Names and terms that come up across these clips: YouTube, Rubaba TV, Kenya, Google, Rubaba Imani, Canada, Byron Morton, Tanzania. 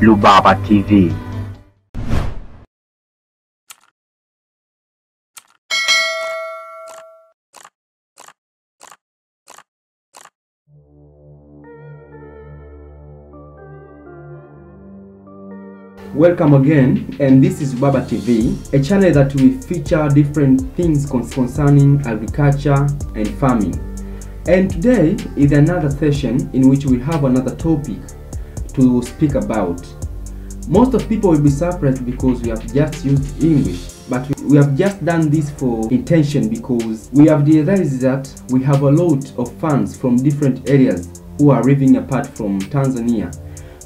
Rubaba TV. Welcome again, and this is Rubaba TV, a channel that will feature different things concerning agriculture and farming. And today is another session in which we have another topic to speak about. Most of people will be surprised because we have just used English, but we have just done this for intention because we have realized that we have a lot of fans from different areas who are living apart from Tanzania.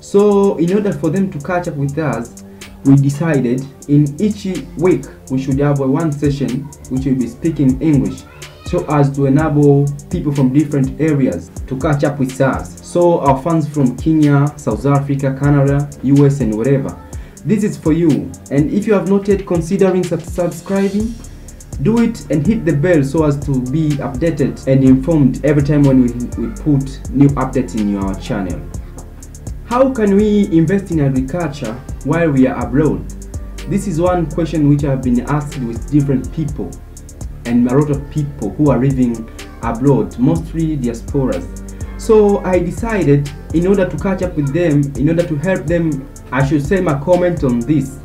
So in order for them to catch up with us, we decided in each week we should have one session which will be speaking English, so as to enable people from different areas to catch up with us. So our fans from Kenya, South Africa, Canada, US and wherever, this is for you. And if you have not yet considering subscribing, do it and hit the bell so as to be updated and informed every time when we put new updates in your channel. How can we invest in agriculture while we are abroad? This is one question which I've been asked with different people, and a lot of people who are living abroad, mostly diasporas. So I decided, in order to catch up with them, in order to help them, I should send a comment on this.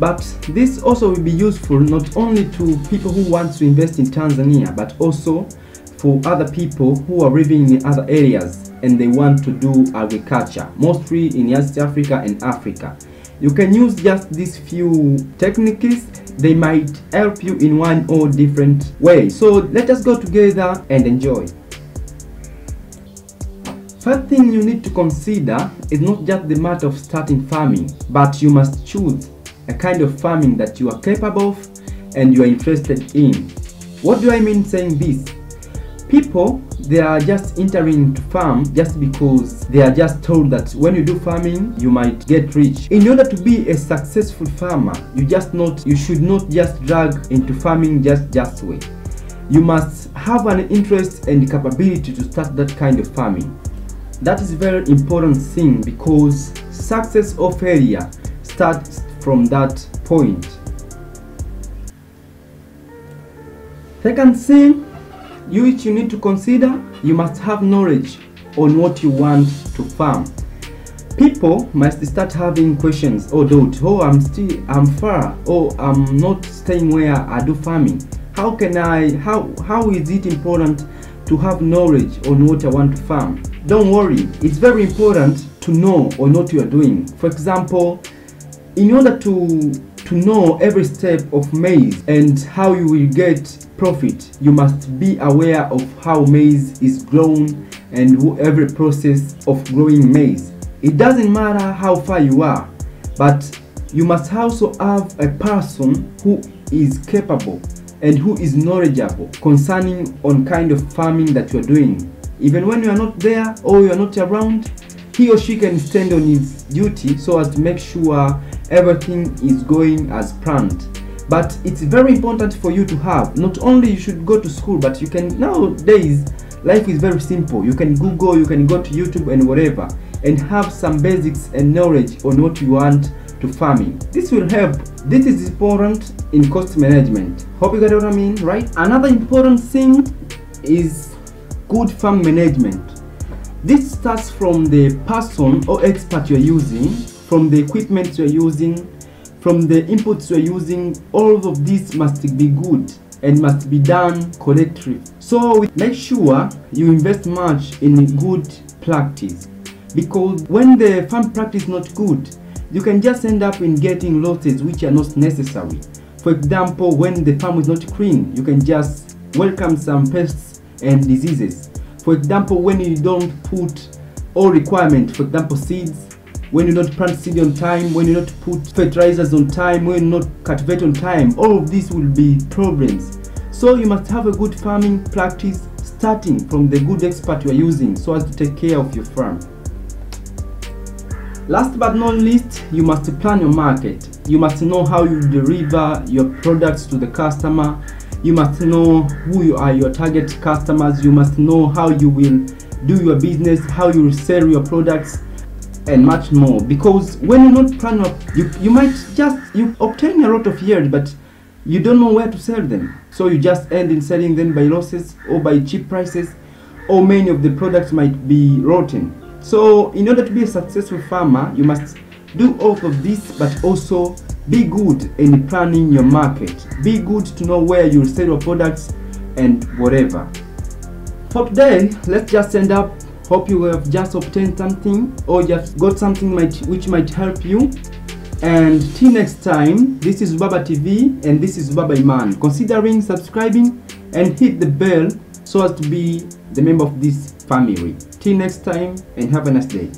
But this also will be useful not only to people who want to invest in Tanzania, but also for other people who are living in other areas and they want to do agriculture, mostly in East Africa and Africa. You can use just these few techniques. They might help you in one or different way. So let us go together and enjoy. First thing you need to consider is not just the matter of starting farming, but you must choose a kind of farming that you are capable of and you are interested in. What do I mean saying this? People, they are just entering to farm just because they are just told that when you do farming you might get rich. In order to be a successful farmer, you should not just drag into farming just way. You must have an interest and capability to start that kind of farming. That is very important thing, because success or failure starts from that point. Second thing which you need to consider, you must have knowledge on what you want to farm. People must start having questions or doubts. Oh, I'm far, or I'm not staying where I do farming. How is it important to have knowledge on what I want to farm? Don't worry, it's very important to know on what you are doing. For example, in order to know every step of maize and how you will get profit, you must be aware of how maize is grown and every process of growing maize. It doesn't matter how far you are, but you must also have a person who is capable and who is knowledgeable concerning on kind of farming that you are doing. Even when you are not there or you are not around, he or she can stand on his duty so as to make sure everything is going as planned. But it's very important for you to have, not only you should go to school, but you can, nowadays life is very simple, you can Google, you can go to YouTube and whatever, and have some basics and knowledge on what you want to farming. This will help. This is important in cost management. Hope you got what I mean, right? Another important thing is good farm management. This starts from the person or expert you're using, from the equipment you're using, from the inputs you're using. All of this must be good and must be done correctly. So make sure you invest much in good practice, because when the farm practice is not good, you can just end up in getting losses which are not necessary. For example, when the farm is not clean, you can just welcome some pests and diseases. For example, when you don't put all requirements, for example seeds, when you not plant seed on time, when you not put fertilizers on time, when you not cultivate on time, all of these will be problems. So you must have a good farming practice, starting from the good expert you are using, so as to take care of your farm. Last but not least, you must plan your market. You must know how you deliver your products to the customer. You must know who you are, your target customers. You must know how you will do your business, how you will sell your products. and much more, because when you're not planning, you might just, you obtain a lot of yield, but you don't know where to sell them, so you just end in selling them by losses or by cheap prices, or many of the products might be rotten. So in order to be a successful farmer, you must do all of this, but also be good in planning your market. Be good to know where you'll sell your products and whatever. For today, let's just end up. Hope you have just obtained something or just got something which might help you. And till next time, this is Rubaba TV and this is Rubaba Imani. Considering subscribing and hit the bell so as to be the member of this family. Till next time and have a nice day.